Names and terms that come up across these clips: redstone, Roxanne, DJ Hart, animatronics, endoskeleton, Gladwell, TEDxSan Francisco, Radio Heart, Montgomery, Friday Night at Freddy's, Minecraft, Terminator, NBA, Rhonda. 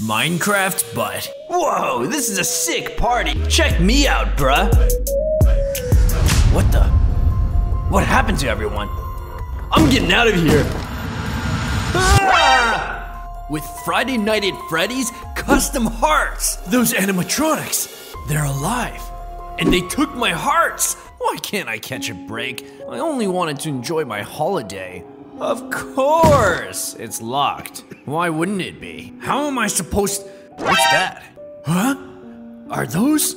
Minecraft butt. Whoa, this is a sick party. Check me out, bruh. What the? What happened to everyone? I'm getting out of here. Ah! With Friday Night at Freddy's custom hearts. Those animatronics, they're alive. And they took my hearts. Why can't I catch a break? I only wanted to enjoy my holiday. Of course, it's locked. Why wouldn't it be? How am I supposed to? What's that? Huh? Are those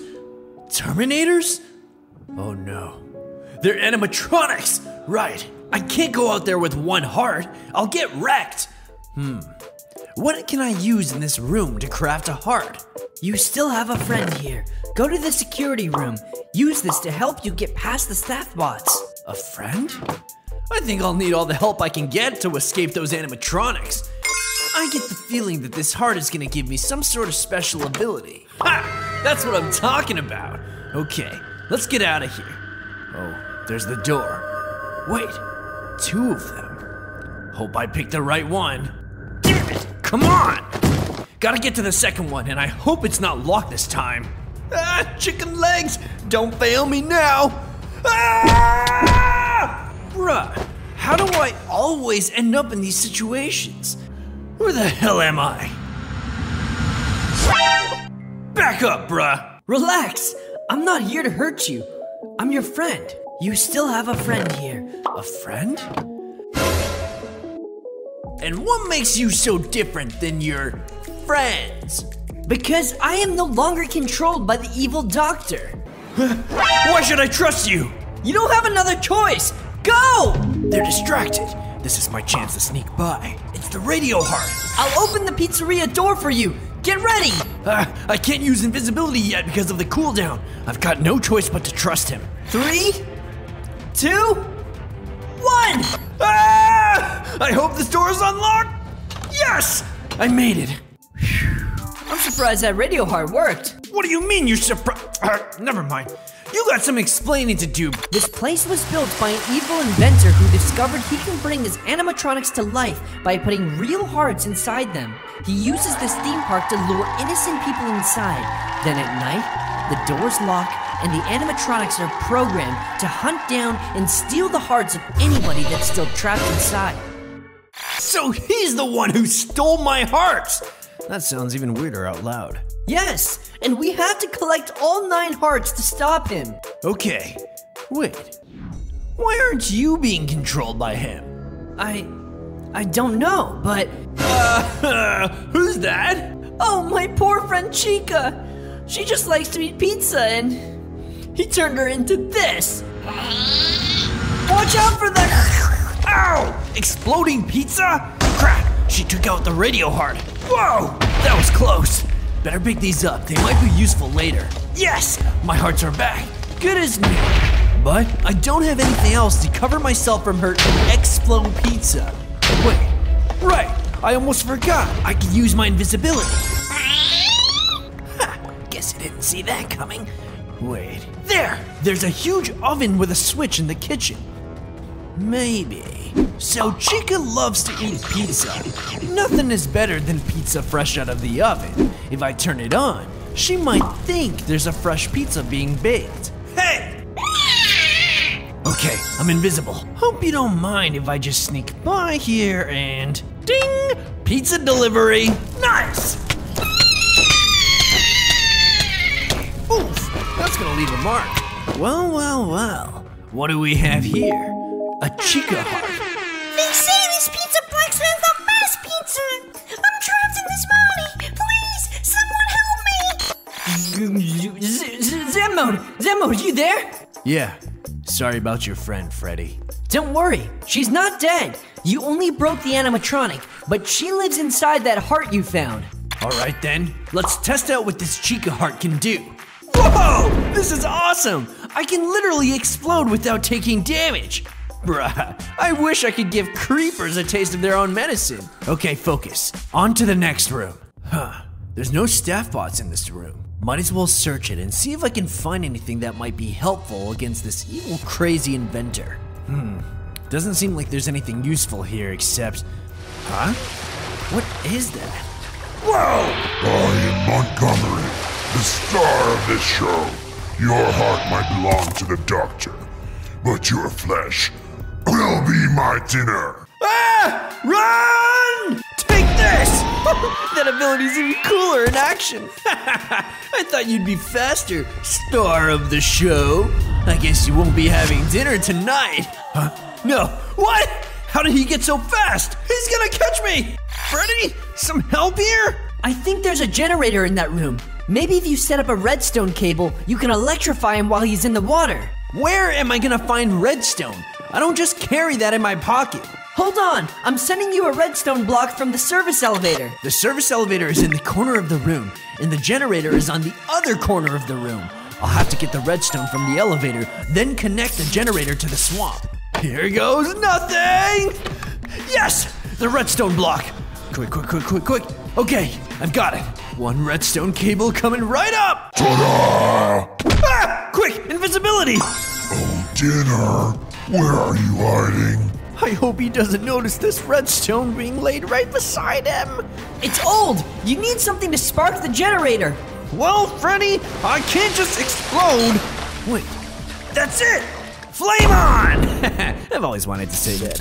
Terminators? Oh no, they're animatronics, right? I can't go out there with one heart. I'll get wrecked. What can I use in this room to craft a heart? You still have a friend here. Go to the security room. Use this to help you get past the staff bots. A friend? I think I'll need all the help I can get to escape those animatronics. I get the feeling that this heart is gonna give me some sort of special ability. Ha! That's what I'm talking about. Okay, let's get out of here. Oh, there's the door. Wait, two of them. Hope I picked the right one. Damn it, come on! Gotta get to the second one, and I hope it's not locked this time. Ah, chicken legs! Don't fail me now! Ah! Bruh, how do I always end up in these situations? Where the hell am I? Back up, bruh! Relax, I'm not here to hurt you. I'm your friend. You still have a friend here. A friend? And what makes you so different than your friends? Because I am no longer controlled by the evil doctor. Why should I trust you? You don't have another choice! Go! They're distracted. This is my chance to sneak by. It's the Radio Heart. I'll open the pizzeria door for you. Get ready. I can't use invisibility yet because of the cooldown. I've got no choice but to trust him. 3, 2, 1. Ah! I hope this door is unlocked. Yes, I made it. I'm surprised that Radio Heart worked. What do you mean you're surprised? Never mind. You got some explaining to do. This place was built by an evil inventor who discovered he can bring his animatronics to life by putting real hearts inside them. He uses this theme park to lure innocent people inside. Then at night, the doors lock and the animatronics are programmed to hunt down and steal the hearts of anybody that's still trapped inside. So he's the one who stole my hearts! That sounds even weirder out loud. Yes, and we have to collect all 9 hearts to stop him. Okay, wait. Why aren't you being controlled by him? I don't know, but... who's that? Oh, my poor friend Chica. She just likes to eat pizza and he turned her into this. Watch out for that! Ow! Exploding pizza? Crap! She took out the Radio Heart. Whoa! That was close. Better pick these up. They might be useful later. Yes! My hearts are back. Good as new. But I don't have anything else to cover myself from her explode pizza. Wait. Right. I almost forgot. I could use my invisibility. Ha! Guess I didn't see that coming. Wait. There! There's a huge oven with a switch in the kitchen. Maybe. So Chica loves to eat pizza. Nothing is better than pizza fresh out of the oven. If I turn it on, she might think there's a fresh pizza being baked. Hey! Okay, I'm invisible. Hope you don't mind if I just sneak by here and... Ding! Pizza delivery! Nice! Oof, that's gonna leave a mark. Well, well, well. What do we have here? A Chica heart. They say this pizza box has the best pizza. I'm trapped in this body. Please, someone help me. Zemmode, you there? Yeah. Sorry about your friend, Freddy. Don't worry. She's not dead. You only broke the animatronic, but she lives inside that heart you found. All right, then. Let's test out what this Chica heart can do. Whoa! This is awesome. I can literally explode without taking damage. Bruh, I wish I could give creepers a taste of their own medicine. Okay, focus. On to the next room. Huh, there's no staff bots in this room. Might as well search it and see if I can find anything that might be helpful against this evil, crazy inventor. Doesn't seem like there's anything useful here except... Huh? What is that? Whoa! Montgomery, the star of this show. Your heart might belong to the doctor, but your flesh will be my dinner. Ah! Run! Take this! That ability's even cooler in action. I thought you'd be faster, star of the show. I guess you won't be having dinner tonight. Huh? No. What? How did he get so fast? He's gonna catch me! Freddy, some help here? I think there's a generator in that room. Maybe if you set up a redstone cable, you can electrify him while he's in the water. Where am I gonna find redstone? I don't just carry that in my pocket. Hold on, I'm sending you a redstone block from the service elevator. The service elevator is in the corner of the room, and the generator is on the other corner of the room. I'll have to get the redstone from the elevator, then connect the generator to the swamp. Here goes nothing! Yes! The redstone block! Quick. Okay, I've got it. One redstone cable coming right up! Ta-da! Ah! Quick, invisibility! Oh, dinner. Where are you hiding? I hope he doesn't notice this redstone being laid right beside him. It's old. You need something to spark the generator. Well, Freddy, I can't just explode. Wait, that's it. Flame on! I've always wanted to say that.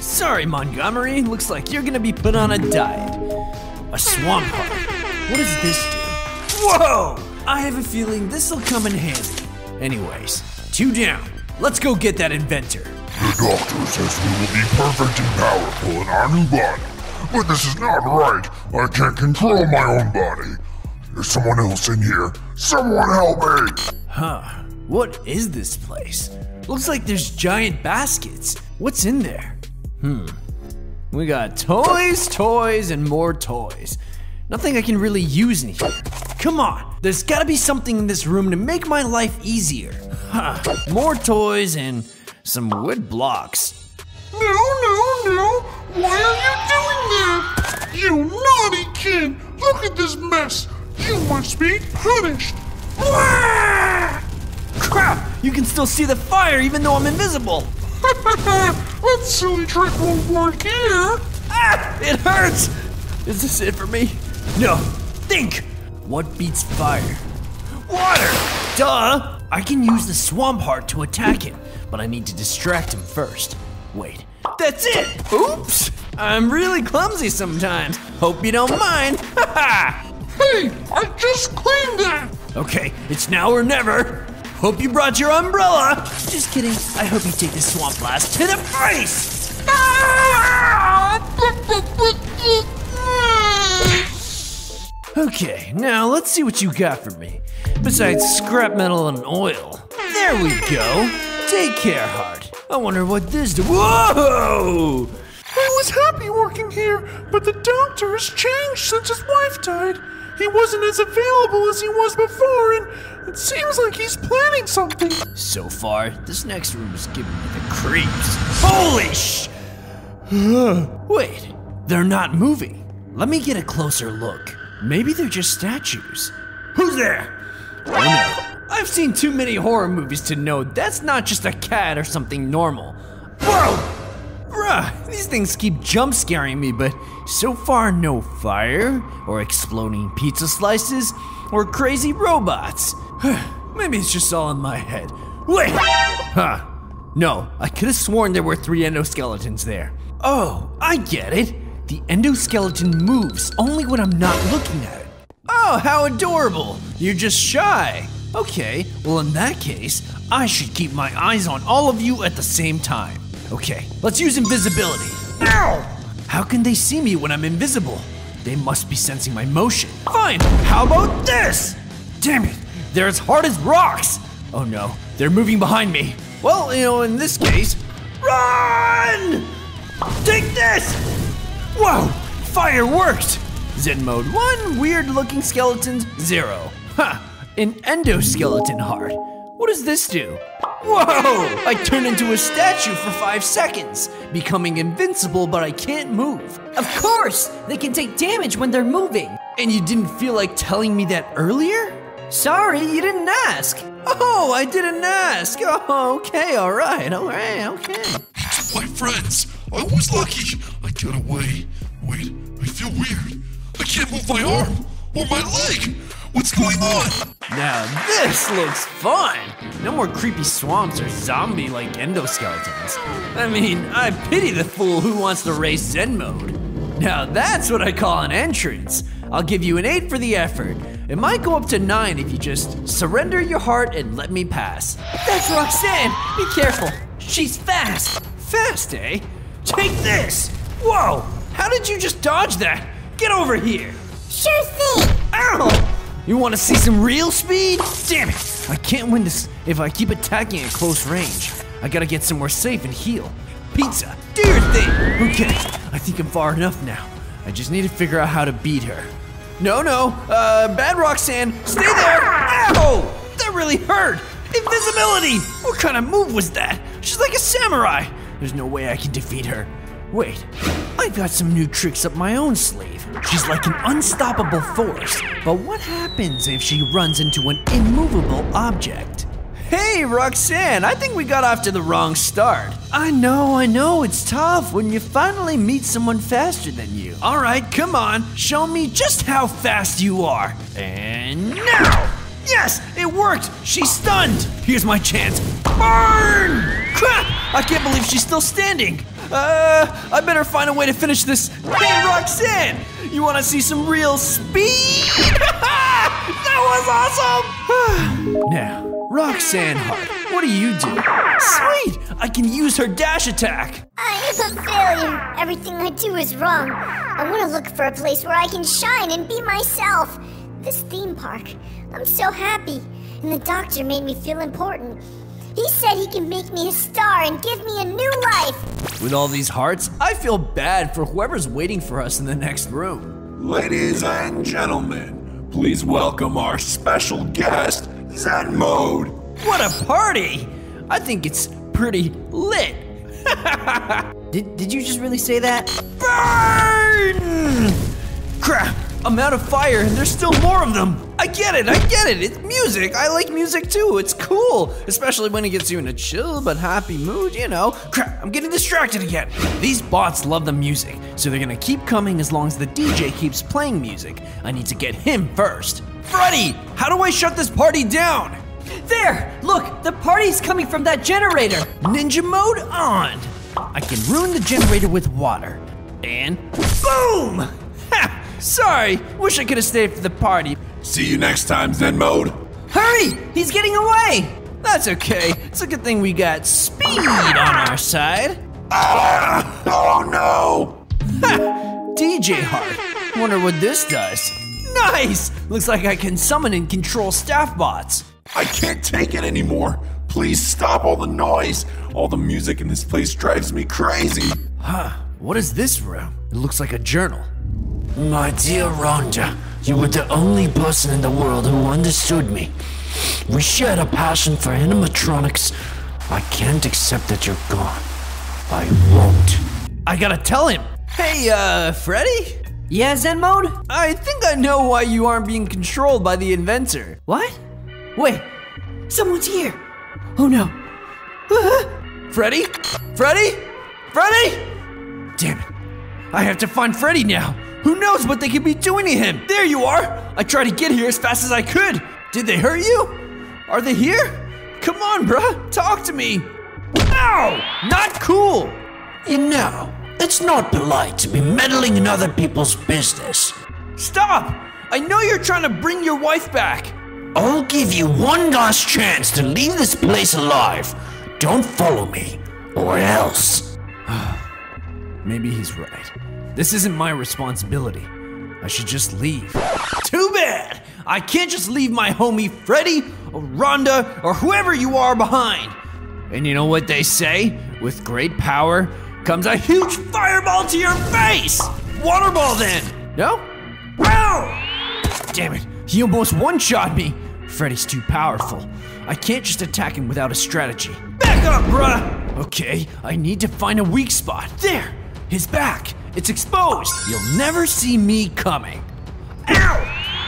Sorry, Montgomery. Looks like you're gonna be put on a diet. A swamp hog. What does this do? Whoa! I have a feeling this'll come in handy. Anyways, 2 down. Let's go get that inventor. The doctor says we will be perfect and powerful in our new body. But this is not right. I can't control my own body. There's someone else in here. Someone help me! Huh. What is this place? Looks like there's giant baskets. What's in there? We got toys, and more toys. Nothing I can really use in here. Come on, there's gotta be something in this room to make my life easier. Huh, more toys and some wood blocks. No, why are you doing that? You naughty kid, look at this mess. You must be punished. Crap, you can still see the fire even though I'm invisible. That silly trick won't work here. Ah, it hurts. Is this it for me? No, think. What beats fire? Water! Duh! I can use the swamp heart to attack him, but I need to distract him first. Wait, that's it! Oops! I'm really clumsy sometimes. Hope you don't mind. Ha! Hey, I just cleaned that! Okay, it's now or never. Hope you brought your umbrella. Just kidding. I hope you take this swamp blast to the face! Ah! Okay, now let's see what you got for me. Besides scrap metal and oil. There we go. Take care, Hart. I wonder what this do. Whoa! I was happy working here, but the doctor has changed since his wife died. He wasn't as available as he was before, and it seems like he's planning something. So far, this next room is giving me the creeps. Holy sh! Wait, they're not moving. Let me get a closer look. Maybe they're just statues. Who's there? Oh no. I've seen too many horror movies to know that's not just a cat or something normal. Whoa! Bruh, these things keep jump scaring me, but so far no fire, or exploding pizza slices, or crazy robots. Maybe it's just all in my head. Wait! Huh. No, I could have sworn there were 3 endoskeletons there. Oh, I get it. The endoskeleton moves only when I'm not looking at it. Oh, how adorable! You're just shy. Okay, well in that case, I should keep my eyes on all of you at the same time. Okay, let's use invisibility. Ow! How can they see me when I'm invisible? They must be sensing my motion. Fine, how about this? Damn it, they're as hard as rocks! Oh no, they're moving behind me. Well, you know, in this case, run! Take this! Whoa! Fire worked! Zen mode 1, weird looking skeletons 0. Ha! An endoskeleton heart. What does this do? Whoa! I turn into a statue for 5 seconds, becoming invincible, but I can't move. Of course! They can take damage when they're moving. And you didn't feel like telling me that earlier? Sorry, you didn't ask. Oh, I didn't ask. Oh, okay, alright, okay. My friends, I was lucky. Get away. Wait, I feel weird. can't move my arm or my leg. What's going on? Now this looks fun. No more creepy swamps or zombie-like endoskeletons. I mean, I pity the fool who wants to race Zen mode. Now that's what I call an entrance. I'll give you an 8 for the effort. It might go up to 9 if you just surrender your heart and let me pass. That's Roxanne! Be careful, she's fast. Fast, eh? Take this! Whoa! How did you just dodge that? Get over here! Sure thing! Ow! You want to see some real speed? Damn it! I can't win this if I keep attacking at close range. I gotta get somewhere safe and heal. Pizza! Do your thing! Okay, I think I'm far enough now. I just need to figure out how to beat her. Bad Roxanne, stay there! Ow! That really hurt! Invisibility! What kind of move was that? She's like a samurai! There's no way I can defeat her. Wait, I've got some new tricks up my own sleeve. She's like an unstoppable force, but what happens if she runs into an immovable object? Hey, Roxanne, I think we got off to the wrong start. I know, it's tough when you finally meet someone faster than you. All right, come on, show me just how fast you are. And now! Yes, it worked! She's stunned! Here's my chance. Burn! Crap! I can't believe she's still standing. I better find a way to finish this. Hey, Roxanne! You wanna see some real speed? That was awesome! Now, Roxanne Hart, what do you do? Sweet! I can use her dash attack! I am a failure. Everything I do is wrong. I wanna look for a place where I can shine and be myself. This theme park. I'm so happy, and the doctor made me feel important. He said he can make me a star and give me a new life. With all these hearts, I feel bad for whoever's waiting for us in the next room. Ladies and gentlemen, please welcome our special guest, Zen Mode. What a party! I think it's pretty lit. Did you just really say that? Burn! Crap! I'm out of fire and there's still more of them! I get it, it's music! I like music too, it's cool! Especially when it gets you in a chill but happy mood, you know. Crap, I'm getting distracted again! These bots love the music, so they're gonna keep coming as long as the DJ keeps playing music. I need to get him first. Freddy! How do I shut this party down? There! Look, the party's coming from that generator! Ninja mode on! I can ruin the generator with water. And boom! Ha! Sorry, wish I could have stayed for the party. See you next time, Zen Mode. Hurry, he's getting away. That's okay, it's a good thing we got speed on our side. Oh no. Ha, DJ Hart, wonder what this does. Nice, looks like I can summon and control staff bots. I can't take it anymore. Please stop all the noise. All the music in this place drives me crazy. Huh, what is this room? It looks like a journal. My dear Rhonda, you were the only person in the world who understood me. We shared a passion for animatronics. I can't accept that you're gone. I won't. I gotta tell him. Hey, Freddy? Yeah, Zen Mode? I think I know why you aren't being controlled by the inventor. What? Wait, someone's here. Oh no. Freddy? Freddy? Freddy? Damn it. I have to find Freddy now. Who knows what they could be doing to him? There you are! I tried to get here as fast as I could. Did they hurt you? Are they here? Come on, bruh, talk to me. Ow! Not cool! You know, it's not polite to be meddling in other people's business. Stop! I know you're trying to bring your wife back. I'll give you one last chance to leave this place alive. Don't follow me, or else. Maybe he's right. This isn't my responsibility. I should just leave. Too bad! I can't just leave my homie Freddy or Rhonda or whoever you are behind. And you know what they say? With great power comes a huge fireball to your face! Water ball then! No? Ow! Damn it, he almost one-shot me. Freddy's too powerful. I can't just attack him without a strategy. Back up, bruh! Okay, I need to find a weak spot. There, his back. It's exposed! You'll never see me coming. Ow!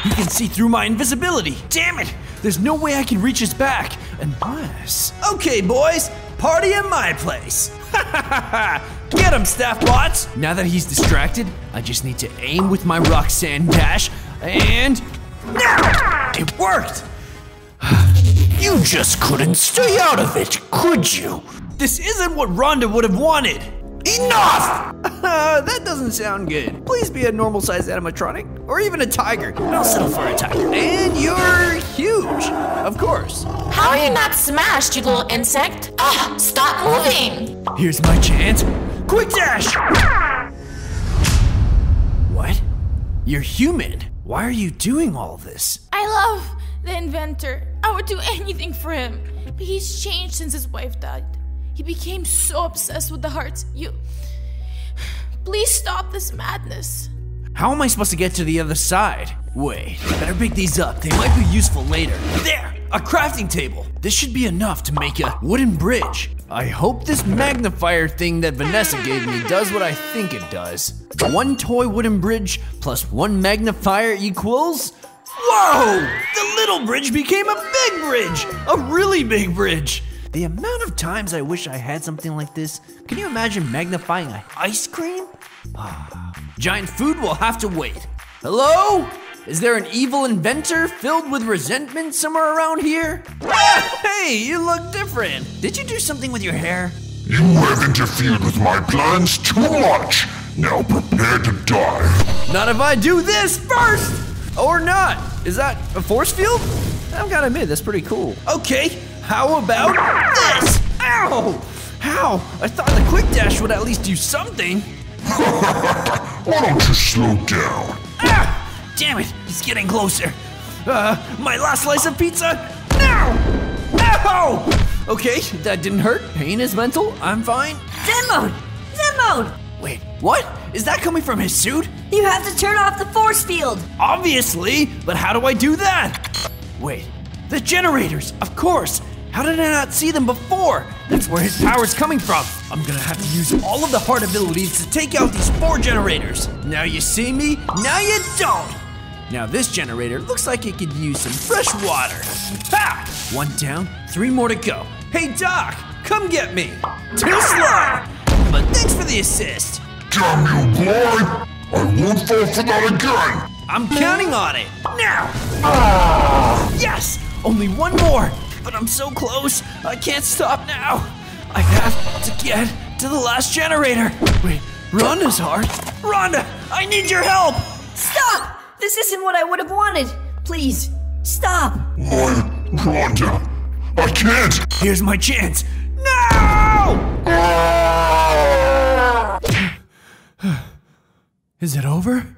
He can see through my invisibility. Damn it! There's no way I can reach his back, unless... Okay, boys, party at my place. Get him, staff bots! Now that he's distracted, I just need to aim with my Roxanne dash, and now it worked! You just couldn't stay out of it, could you? This isn't what Rhonda would have wanted! Enough! That doesn't sound good. Please be a normal-sized animatronic, or even a tiger. I'll settle for a tiger. And you're huge, of course. How are you not smashed, you little insect? Ugh, stop moving! Here's my chance. Quick dash! What? You're human. Why are you doing all this? I love the inventor. I would do anything for him. But he's changed since his wife died. He became so obsessed with the hearts. You... Please stop this madness. How am I supposed to get to the other side? Wait, better pick these up. They might be useful later. There! A crafting table! This should be enough to make a wooden bridge. I hope this magnifier thing that Vanessa gave me does what I think it does. One toy wooden bridge plus one magnifier equals... Whoa! The little bridge became a big bridge! A really big bridge! The amount of times I wish I had something like this. Can you imagine magnifying an ice cream? Giant food will have to wait. Hello? Is there an evil inventor filled with resentment somewhere around here? Hey, you look different. Did you do something with your hair? You have interfered with my plans too much. Now prepare to die. Not if I do this first! Or not. Is that a force field? I've got to admit, that's pretty cool. Okay. How about this? Ow! How? I thought the quick dash would at least do something. Why don't you slow down? Ah! Damn it, he's getting closer. My last slice of pizza? No! Ow! Okay, that didn't hurt. Pain is mental. I'm fine. Zen mode! Zen mode! Wait, what? Is that coming from his suit? You have to turn off the force field. Obviously, but how do I do that? Wait, the generators, of course. How did I not see them before? That's where his power's coming from. I'm gonna have to use all of the heart abilities to take out these four generators. Now you see me, now you don't. Now this generator looks like it could use some fresh water. Ha! One down, three more to go. Hey Doc, come get me. Too slow, but thanks for the assist. Damn you, boy. I won't fall for that again. I'm counting on it. Now. Yes, only one more. But I'm so close, I can't stop now. I have to get to the last generator. Wait, Rhonda's heart? Rhonda, I need your help! Stop! This isn't what I would have wanted. Please, stop. Rhonda, I can't. Here's my chance. No! Is it over?